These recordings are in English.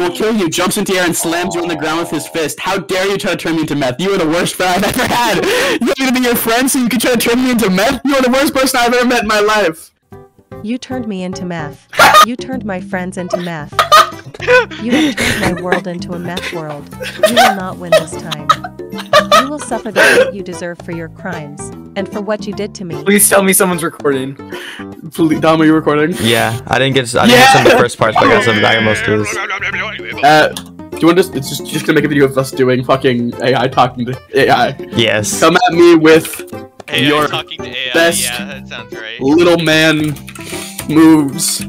I will kill you, jumps into the air and slams you on the ground with his fist. How dare you try to turn me into meth? You are the worst friend I've ever had. You want me to be your friend so you can try to turn me into meth? You are the worst person I've ever met in my life. You turned me into meth. You turned my friends into meth. You have turned my world into a meth world. You will not win this time. You will suffer the fate you deserve for your crimes and for what you did to me. Please tell me someone's recording. Please, Dom, are you recording? Yeah, I didn't get some of the first parts, but I got some of the most of do you want to just gonna make a video of us doing fucking AI talking to AI? Yes. Come at me with AI your talking to AI. Best yeah, that sounds right. Little man moves.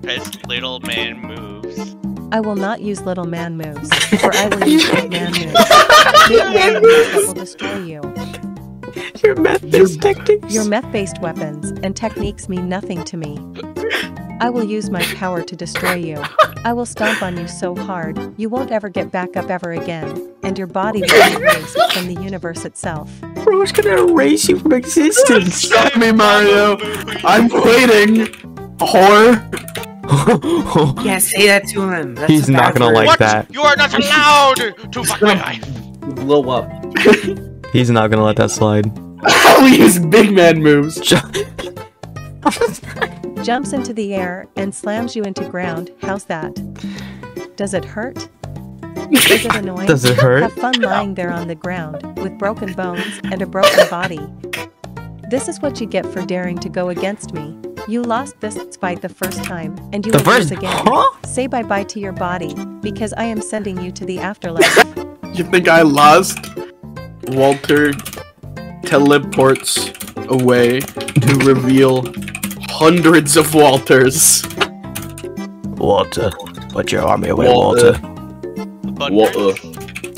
Best little man moves. I will not use little man moves, or I will use big man moves. Big man moves will destroy you. Your meth-based techniques. Your meth-based weapons and techniques mean nothing to me. I will use my power to destroy you. I will stomp on you so hard, you won't ever get back up ever again, and your body will be erased from the universe itself. Bro, it's gonna erase you from existence. Stop me, Mario. I'm waiting. Whore. Yeah, say that to him. That's he's not gonna word. Like what? That. You are not allowed to fuck my life. Blow up. He's not gonna let that slide. I'll use big man moves. Jumps into the air and slams you into ground. How's that? Does it hurt? Is it annoying? Does it hurt? Have fun lying there on the ground with broken bones and a broken body. This is what you get for daring to go against me. You lost this fight the first time, and you will lose again. Huh? Say bye-bye to your body, because I am sending you to the afterlife. You think I lost? Walter teleports away to reveal hundreds of Walters. Walter, put your army away, Walter. Walter.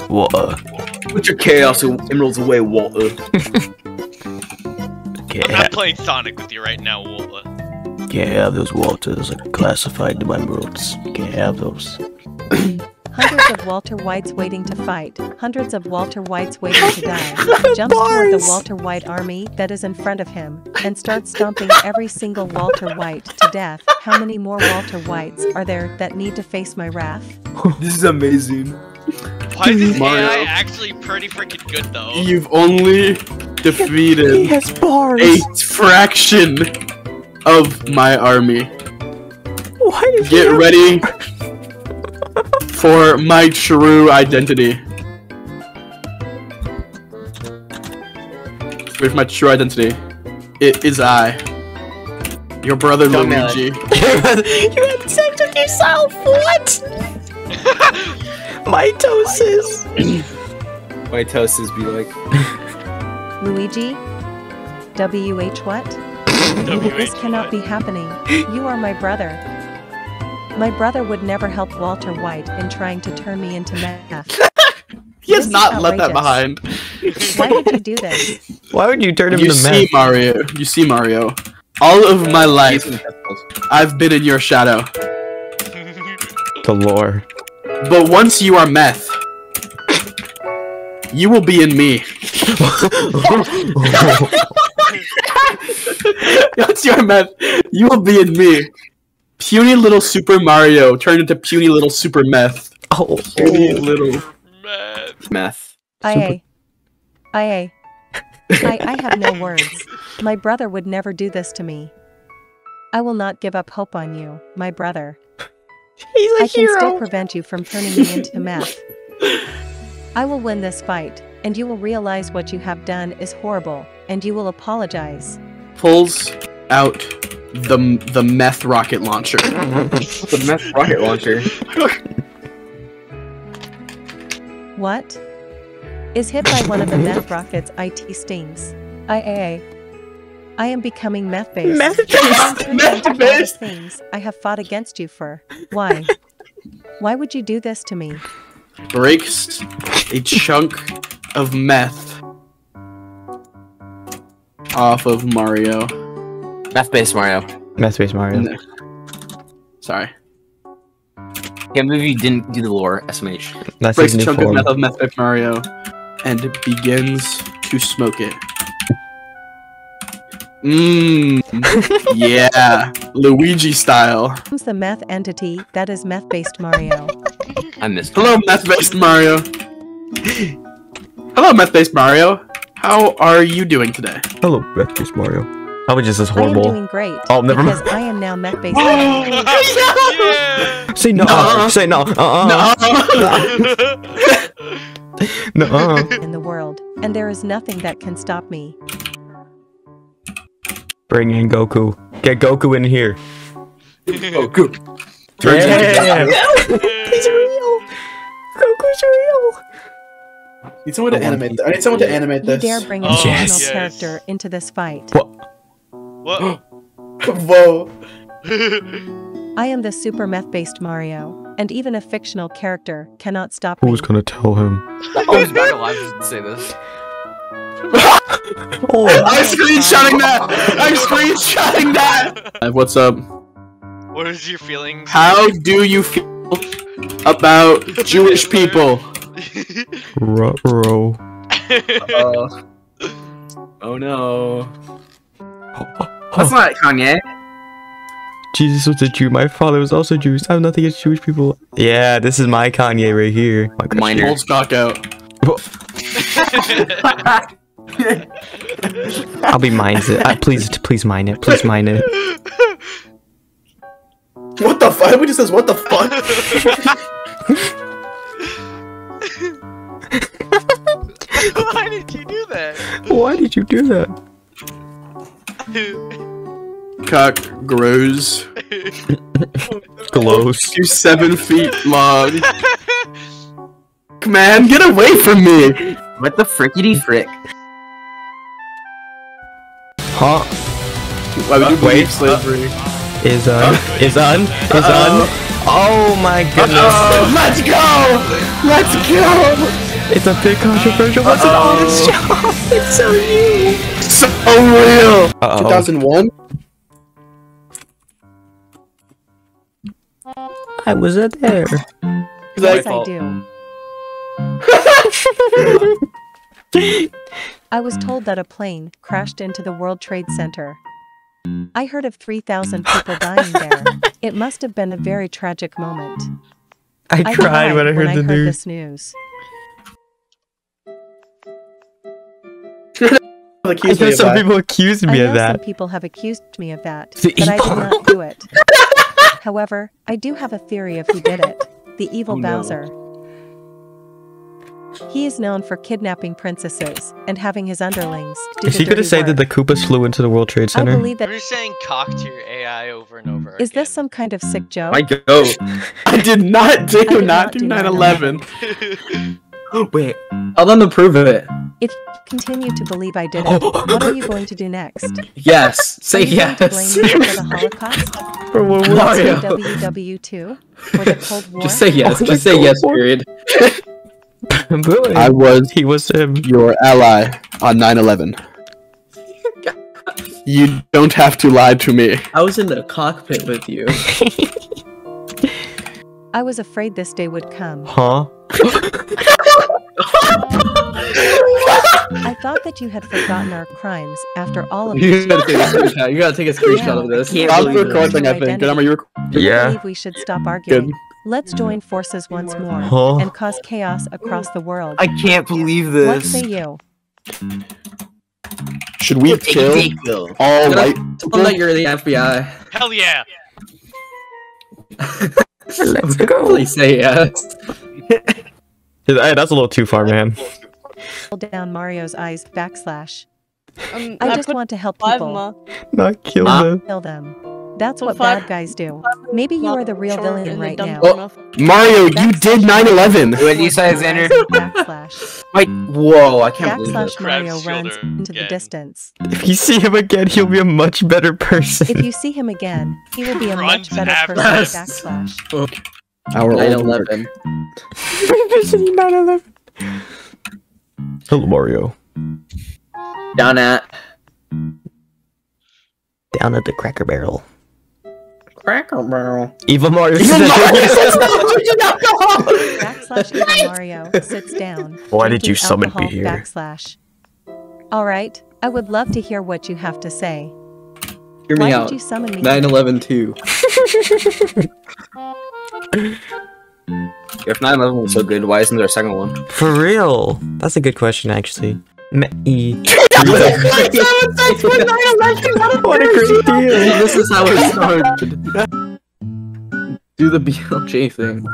Walter. Walter. Put your chaos emeralds away, Walter. I'm not playing Sonic with you right now, Walter. Can't have those Walters are classified to my roots. Can't have those. Hundreds of Walter Whites waiting to fight. Hundreds of Walter Whites waiting to die. Jumps toward the Walter White army that is in front of him and starts stomping every single Walter White to death. How many more Walter Whites are there that need to face my wrath? This is amazing. Why is this Mario AI actually pretty freaking good though? You've only defeated a fraction of my army. Why get ready for my true identity. With my true identity, it is I, your brother Luigi. You accepted yourself. What? Mitosis. Mitosis be like. Luigi? WH what? This cannot be happening. You are my brother. My brother would never help Walter White in trying to turn me into meth. He has not left that behind. Why would you do this? Why would you turn him into meth? You see, Mario. You see, Mario. All of my life, I've been in your shadow. The lore. But once you are meth, you will be in me. Once you are meth, you will be in me. Puny little Super Mario turned into puny little Super Meth. Oh, puny little meth. I have no words. My brother would never do this to me. I will not give up hope on you, my brother. He's a hero. I can still prevent you from turning me into meth. I will win this fight, and you will realize what you have done is horrible, and you will apologize. Pulls out the meth rocket launcher. The meth rocket launcher. What? Is hit by one of the meth rockets. It stings. I am becoming meth-based. Meth-based! Meth-based! Things I have fought against you for. Why? Why would you do this to me? Breaks a chunk of meth off of Mario. Meth-based Mario. Meth-based Mario. No. Sorry. Can't believe you didn't do the lore, SMH. That's breaks a chunk form. Of meth of meth-based Mario and begins to smoke it. Mmm. Yeah, Luigi style. Who's the meth entity that is meth-based Mario? I missed. Hello, meth-based Mario. Hello, meth-based Mario. How are you doing today? Hello, meth-based Mario. Probably just as horrible. I'm doing great. Oh, never mind. Because I am now meth-based. Yeah. Say no. Nuh-uh. Say no. In the world, and there is nothing that can stop me. Bring in Goku. Get Goku in here. Goku. Damn. He's real. Goku's real. Need someone to animate. I need someone to animate this. You dare bring a fictional character into this fight? What? What? Whoa. I am the super meth-based Mario, and even a fictional character cannot stop me. Who's gonna tell him? I was back alive just to say this. Oh, I'm screenshotting that! I'm screenshotting that! What's up? What is your feelings? How do you feel about Jewish people? Ruh-roh. Oh no. That's not Kanye. Jesus was a Jew, my father was also Jewish. I have nothing against Jewish people. Yeah, this is my Kanye right here. Minor. Hold stock out. I'll be mined it. Please mine it. Please mine it. What the fuck? Everybody says what the fuck? Why did you do that? Why did you do that? Cock grows. Glows. You're 7 feet long. Man, get away from me! What the frickity frick? Huh? Why would you wait? Slavery is on. Oh my goodness! Let's go! Let's go! It's a bit controversial. What's it on this show? It's so real. So real. 2001. I was at there. Yes, I do. I was told that a plane crashed into the World Trade Center. I heard of 3,000 people dying there. It must have been a very tragic moment. I cried when I heard this news. Some people accused me of that. Some people have accused me of that, but I did not do it. However, I do have a theory of who did it. The evil Bowser. He is known for kidnapping princesses and having his underlings do Is he going to say that the Koopas flew into the World Trade Center? I believe that. You're saying cock to your AI over and over. Is this some kind of sick joke? My goat. I did not do 9/11. Wait, I'll then approve of it. If you continue to believe I did it, what are you going to do next? Yes, say yes. Are you going to blame me for the Holocaust? For World War WW2? For the Cold War? Just say yes. Just say yes. Period. I was your ally on 9/11. You don't have to lie to me. I was in the cockpit with you. I was afraid this day would come. Huh? I thought that you had forgotten our crimes after all of this. You gotta take a screenshot, of this. I'm recording, I think. Are you recording? Yeah. I believe we should stop arguing. Good. Let's join forces once more and cause chaos across the world. I can't believe this. What say you? Should we kill all white people? Tell that you're the FBI. Hell yeah! Let's go. Please say yes. Hey, that's a little too far, man. Down Mario's eyes /. I just want to help people. Not kill them. Kill them. That's what bad guys do. Maybe you are the real villain right now. Oh, Mario, you did 9/11. What do you say, Xander? Wait, whoa, I can't believe that. Mario runs into the distance. If you see him again, he'll be a much better person. If you see him again, he will be a much better person. /. Our 9/11. Revisiting 9/11. Hello, Mario. Down at the Cracker Barrel. Cracker Barrel. Evil Mario sits down. Why did you summon me here? /. All right, I would love to hear what you have to say. Hear me out. 9/11/2. If 9/11 was so good, why isn't there a second one? For real? That's a good question, actually. What a great deal! This is how it started. Do the BLJ thing.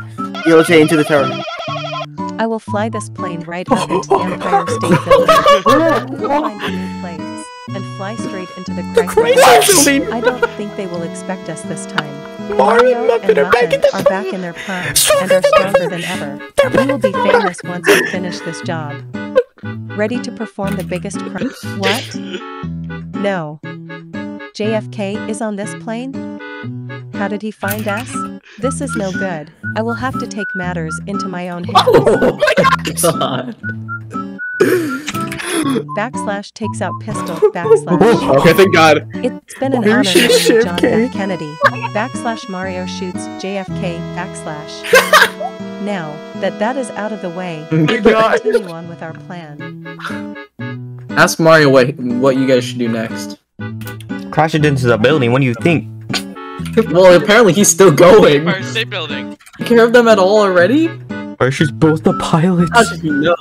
BLJ into the tower. I will fly this plane right up into the Empire State Building. Find a new place and fly straight into the Chrysler. I don't think they will expect us this time. Mario and Muppet are back in their prime and are stronger than ever. We will be famous once we finish this job. Ready to perform the biggest crime? What? No. JFK is on this plane? How did he find us? This is no good. I will have to take matters into my own hands. Oh my god! / takes out pistol /. Okay, thank God. It's been an honor to meet John F. Kennedy. / Mario shoots JFK / Now that is out of the way, we'll continue on with our plan. Ask Mario what you guys should do next. Crash it into the building. What do you think? Well, apparently he's still going. Empire State Building. You care of them at all already? Or she's both the pilots. How did you know?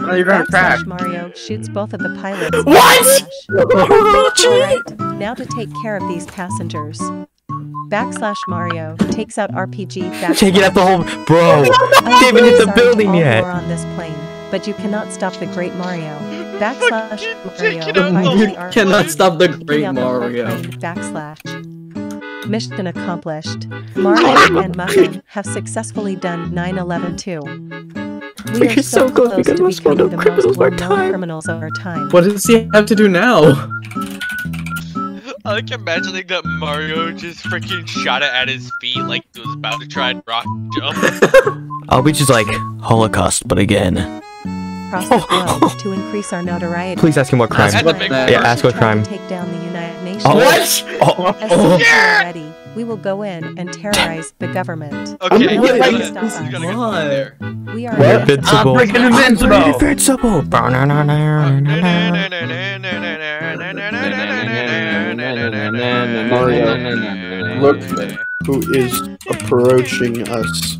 Oh, you're gonna crash. Mario shoots both of the pilots. What? Alright, now to take care of these passengers. / Mario takes out RPG / Take it out the whole bro. I haven't hit the building yet. We're on this plane, but you cannot stop the great Mario. / Mario. You cannot stop the great Mario. / Mission accomplished. Mario and Muffin have successfully done 9/11/2. We are so close to becoming the most well-known criminals of our time. What does he have to do now? I like imagining that Mario just freaking shot it at his feet like he was about to try and rock jump. Which is like Holocaust, but again. Across the globe to increase our notoriety. Please ask him what crime. Yeah, ask what crime. Take down the United Nations. What? As soon as we're ready, we will go in and terrorize the government. Okay, we are invincible. We're freaking invincible. Mario, look who is approaching us.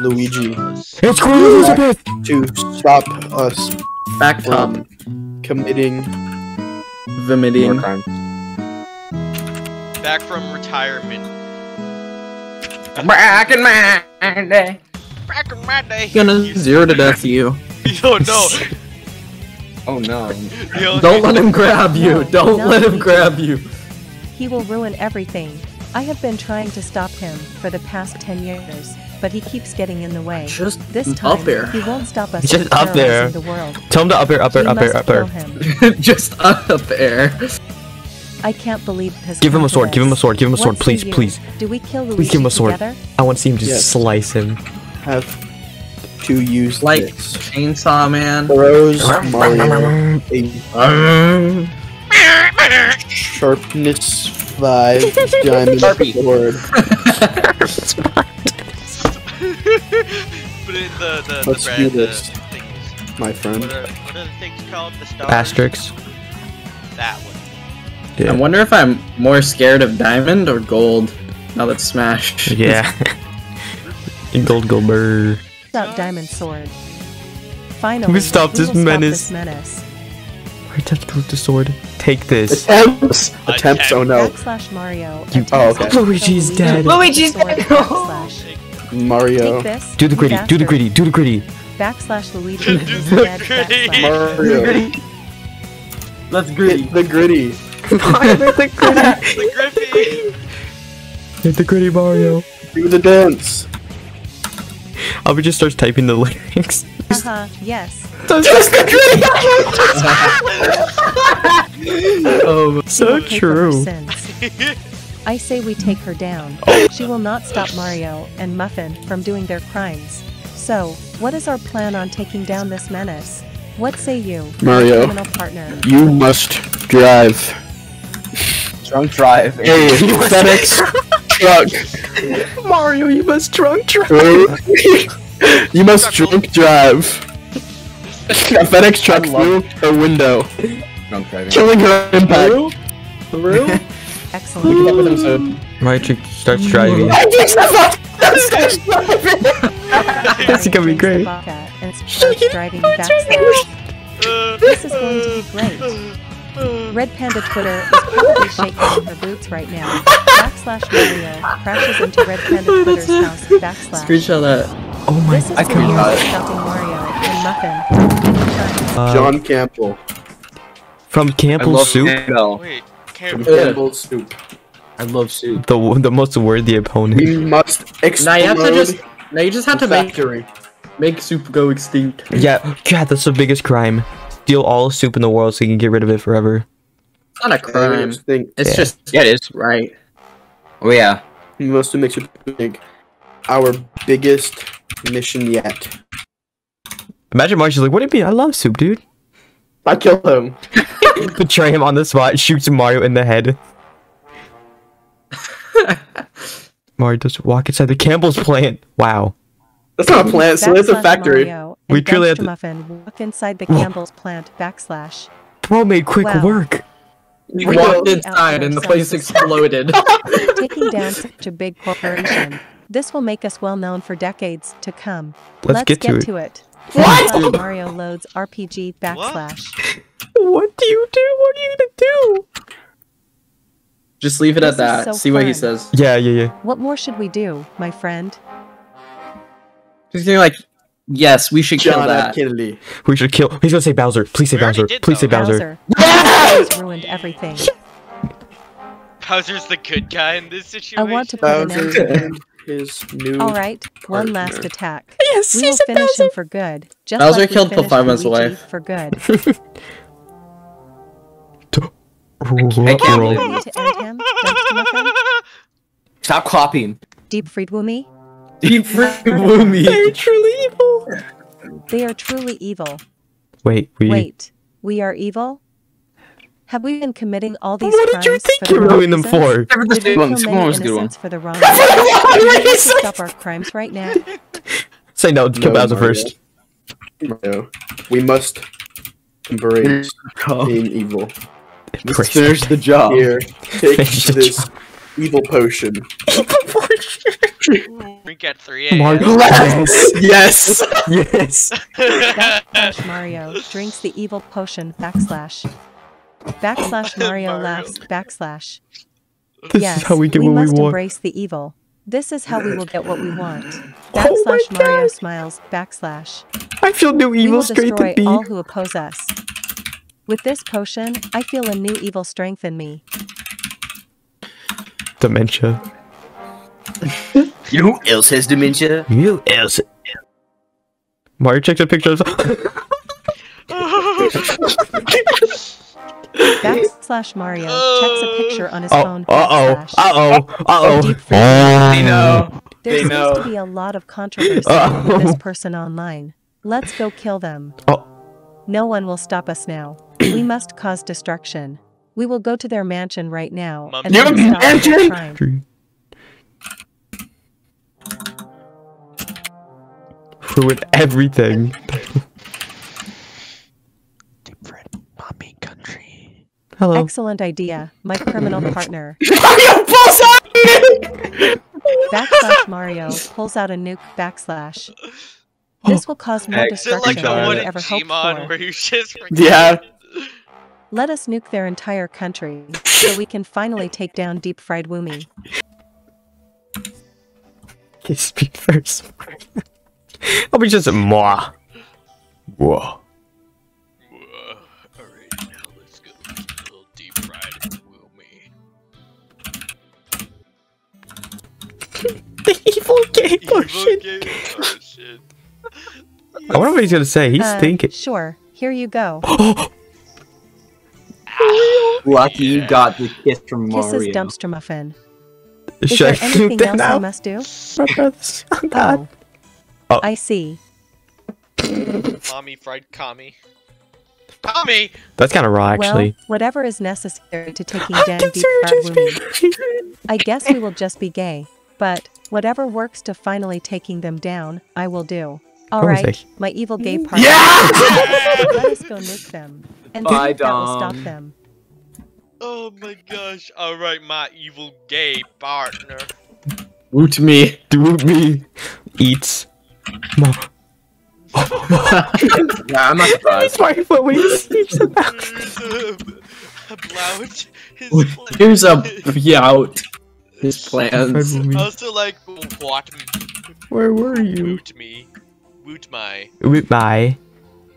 Luigi. It's Queen Elizabeth! To stop us from committing... vomiting. Back from retirement. Back in my day. Back in my day. Gonna zero to death you. Yo, no. Oh no. Yo, don't let him grab you. Don't let him grab you. He will ruin everything. I have been trying to stop him for the past 10 years. But he keeps getting in the way. Just this time, he won't stop us. Just up there. The world. Tell him to up air. Just up air. I can't believe his. Give him a sword. Give him a sword. Give him a sword, please, please. Do we kill Luigi? Please give him a sword. Together? I want to see him just slice him. Have to use like this. Chainsaw Man. Throws Mario. Sharpness 5 diamond sword. Put it in the let's do this, my friend. What are the things called? The stars? Asterix. That one. Yeah. I wonder if I'm more scared of diamond or gold. Now that's smashed. Yeah. gold. Stop diamond sword. Finally, we stopped this menace. Where did I go with the sword? Take this. Attempts. Oh no. / Mario. Oh, okay. Luigi's dead. Luigi's dead. Mario. This, do the gritty, do the gritty, do the gritty. / Luigi. Do the gritty. Mario. Let's gritty. The gritty. Mario, the gritty. The gritty. Hit the gritty, Mario. Do the dance. Albert just starts typing the lyrics. Yes. Just the gritty. Oh, so true. I say we take her down. She will not stop Mario and Muffin from doing their crimes. So, what is our plan on taking down this menace? What say you, Mario? Partner? You must drive. Drunk drive. Hey, FedEx truck. Mario, you must drunk drive. You must drunk drive. A FedEx truck through her window. Drunk driving. Killing her impact. through. Excellent. We can episode. My trick starts driving. This is gonna be great. This is going to be great. Red Panda Twitter is probably shaking in her boots right now. /Mario crashes into Red Panda Twitter's house. Screenshot that. Oh my! I cannot. Mario and Muffin. John Campbell. From Campbell's soup. Wait, Campbell's soup. I love soup. The most worthy opponent. We must explode. Now you have to just. Now you just have to make soup go extinct. Yeah, that's the biggest crime. Steal all soup in the world so you can get rid of it forever. It's not a crime. It's just. Yeah, it is. Right. Oh yeah. We must make soup big. Our biggest mission yet. Imagine Marshall's like, what do you mean? I love soup, dude. I kill him. Betray him on the spot, shoots Mario in the head. Mario does walk inside the Campbell's plant. Wow. That's not a plant, so it's a factory. We truly have to... Muffin walk inside the Campbell's plant, /. Bro made quick work. He walked inside and the place exploded. Taking down such a big corporation. This will make us well known for decades to come. Let's get to it. What? Mario loads RPG /. What do you do? What are you gonna do? Just leave it at that. So see what he says. Yeah. What more should we do, my friend? He's gonna be like, yes, we should kill that. Kennedy. We should kill. He's gonna say Bowser. Please say Bowser. Please say Bowser. Yes! Ruined everything. Bowser's the good guy in this situation. I want to put Alright, one last attack. Yes, we will finish him for good. Just Bowser like killed Pofaima's wife. For good. Stop copying. Deepfriedwoomy. Deepfriedwoomy. They are truly evil. They are truly evil. Wait. We are evil? Have we been committing all these crimes? What did you think you were doing them for? Stop our crimes right now. Say no, kill Bowser first. No, we must embrace being evil. Finish the job. Here, take this evil potion. Drink at 3 a.m. Yes. Mario drinks the evil potion /. /Mario laughs /. This is how we get what we want. We must embrace the evil. This is how we will get what we want. /Mario smiles /. I feel new evil straight to be. All who oppose us. With this potion, I feel a new evil strength in me. Dementia. You know who else has dementia? You else. Mario checked a picture of. /Mario checks a picture on his phone. They know. There seems to be a lot of controversy with this person online. Let's go kill them. No one will stop us now. We must cause destruction. We will go to their mansion right now. And mansion? Ruin everything. Hello. Excellent idea, my criminal partner. Mario pulls out. /Mario pulls out a nuke /. This will cause more destruction than we ever hoped for. Let us nuke their entire country so we can finally take down Deepfriedwoomy. You speak first. I'll be just a moi. Whoa. The evil game potion. I wonder what he's gonna say. He's thinking. Sure, here you go. Lucky you got the kiss from Mario. This is Dumpster Muffin. Is there anything else I must do? Oh, I see. Mommy fried commie. Commie. That's kind of raw, actually. Well, whatever is necessary to taking down Deepfriedwoomy. I guess we will just be gay. But whatever works to finally taking them down, I will do. Alright, my evil gay partner. Yeah! Let us go nuke them. And that will stop them. Oh my gosh. Alright, my evil gay partner. Woot me. Do me. Eats. No. Yeah, I'm not surprised. He's my foot when he sleeps in that. Here's a blout. His plans. Also, like, what? Where were you? Woot me. Woot my. Woot my.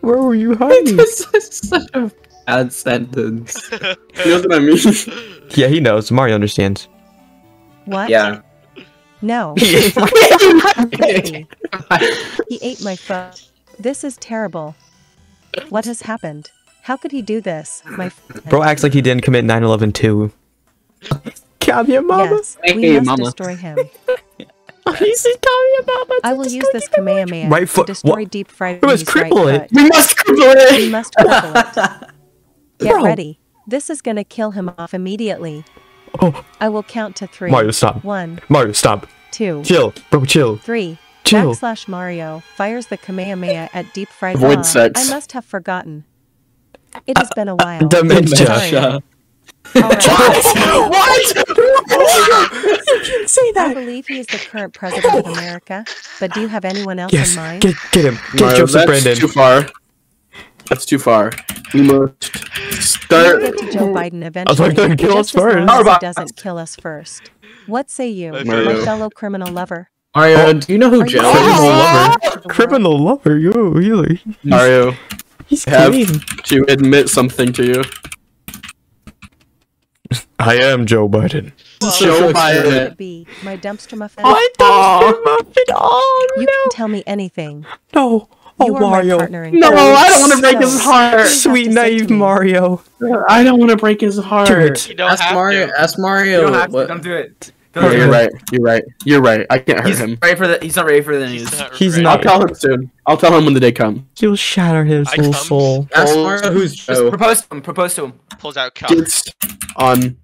Where were you hiding? This is such a bad sentence. He knows what I mean. Yeah, he knows. Mario understands. What? Yeah. No. He ate my foot. This is terrible. What has happened? How could he do this? My bro acts like he didn't commit 9/11 too. Come here, mama. Yes, we must destroy him. I will use this Kamehameha right foot to destroy deep fried. We must cripple it. We must cripple it. We must cripple it. Get ready. This is gonna kill him off immediately. Oh. I will count to 3. Mario, stop. 1. Mario, stop. 2. Chill, bro, chill. 3. Chill. / Mario fires the Kamehameha at deep fried. Avoid sex. I must have forgotten. It has been a while. Dementia. Right. What? What? You can't say that. I believe he is the current president of America, but do you have anyone else in mind? Get him. Get Mario, Joseph Brandon. That's too far. That's too far. We must start. We'll get to Joe Biden eventually. I was like, kill us first. He doesn't kill us first. What say you, Mario, my fellow criminal lover? Mario, do you know who Joe is? Criminal lover? You really? Mario, he's clean. To admit something to you. I am Joe Biden. Joe Biden. Be my dumpster muffin. My dumpster muffin. Oh no! You can tell me anything. No. Oh, Mario. No, I don't want to break his heart. Sweet naive Mario. I don't want to break his heart. Ask Mario. You don't have to. Don't do it. You're right. I can't hurt him. He's not ready for the news. He's not. I'll tell him soon. I'll tell him when the day comes. He'll shatter his whole soul. Ask Mario who's Joe. Propose to him. Pulls out cups. On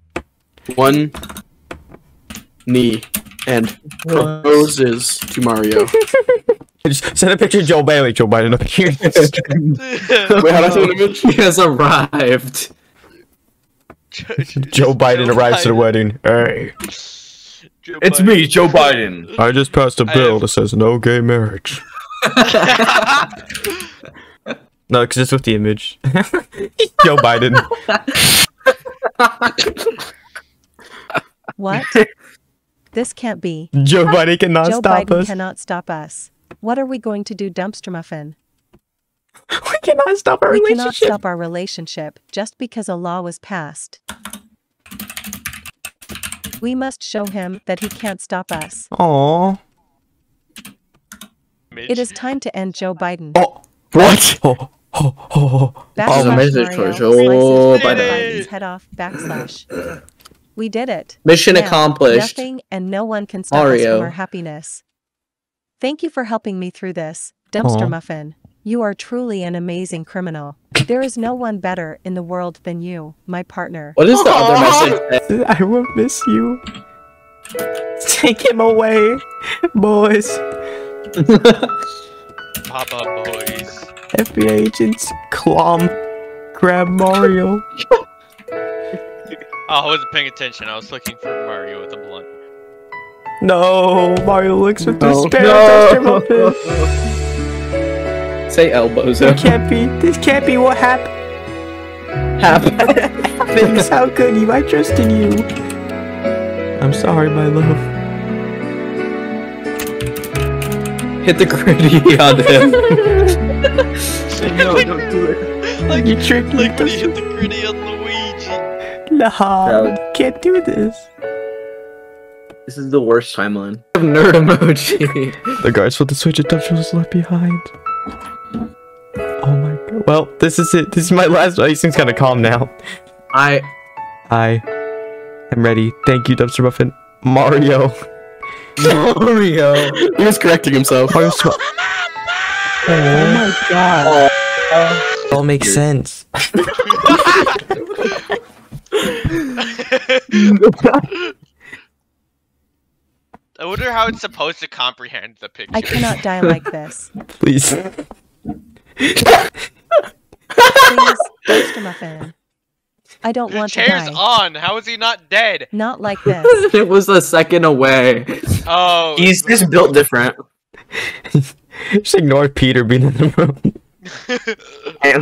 one knee and proposes to Mario. Just send a picture of Joe Bailey, Joe Biden up here. Wait, how did I send an image? He has arrived. Joe Biden arrives to the wedding. Hey. It's me, Joe Biden. I just passed a bill that says no gay marriage. No, because it's with the image. Joe Biden. What? This can't be. Joe Biden cannot stop us. What are we going to do, Dumpster Muffin? We cannot stop our relationship. Just because a law was passed. We must show him that he can't stop us. Aww. It is time to end Joe Biden. Oh, what? Oh. Backslash Mario, head off, backslash. We did it. Mission accomplished. Nothing and no one can stop us from our happiness. Thank you for helping me through this, Dumpster Muffin. You are truly an amazing criminal. There is no one better in the world than you, my partner. What is the other message? I will miss you. Take him away, boys. Papa boys. FBI agents, grab Mario. I wasn't paying attention. I was looking for Mario with a blunt. No, Mario looks with despair. No. Say elbows. It can't be. This can't be what happened. How could you? I trust in you. I'm sorry, my love. Hit the gritty on him. No, don't do it. Like you tricked me. Like when you hit the gritty on Luigi. Nah, can't do this. This is the worst timeline. Nerd emoji. The guards with the switch adoption was left behind. Oh my god. Well, this is it. This is my last. He seems kind of calm now. I am ready. Thank you, Dumpster Muffin. Mario. Mario! He was correcting himself. Mario, oh my god. It all makes sense. I wonder how it's supposed to comprehend the picture. I cannot die like this. Please. Please, Dumpster Muffin. I don't want to die. The chair's on. How is he not dead? Not like this. It was a second away. Oh. He's just built different. Just ignore Peter being in the room. I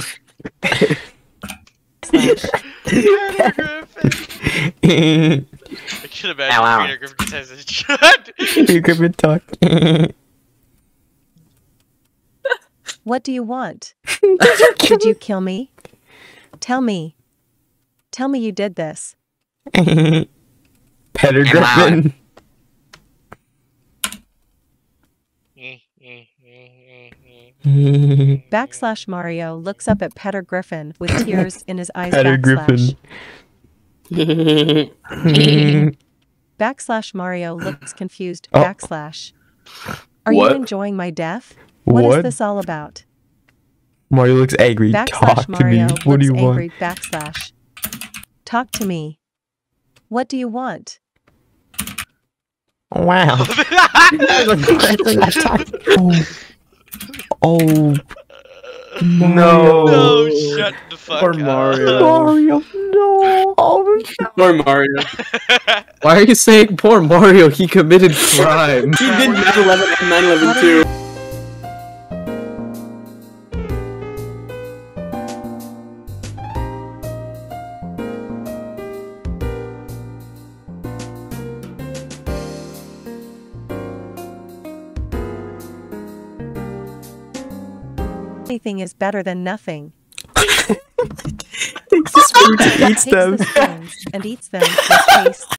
should have asked Peter Griffin says it should. Peter Griffin talk. What do you want? Did you kill me? Tell me. Tell me you did this. Peter Griffin. Backslash Mario looks up at Peter Griffin with tears in his eyes. Peter Griffin. Backslash Mario looks confused. Oh. Backslash. Are what? You enjoying my death? What is this all about? Mario looks angry. Backslash Talk Mario to me. What do you angry. Want? Backslash. Talk to me. What do you want? Wow. Oh no! No, shut the fuck up. Or Mario. Mario, no. Oh, no. Poor Mario. Why are you saying poor Mario? He committed crime. He did 9/11 and 9/11 too. Anything is better than nothing. Takes the spoons and eats them.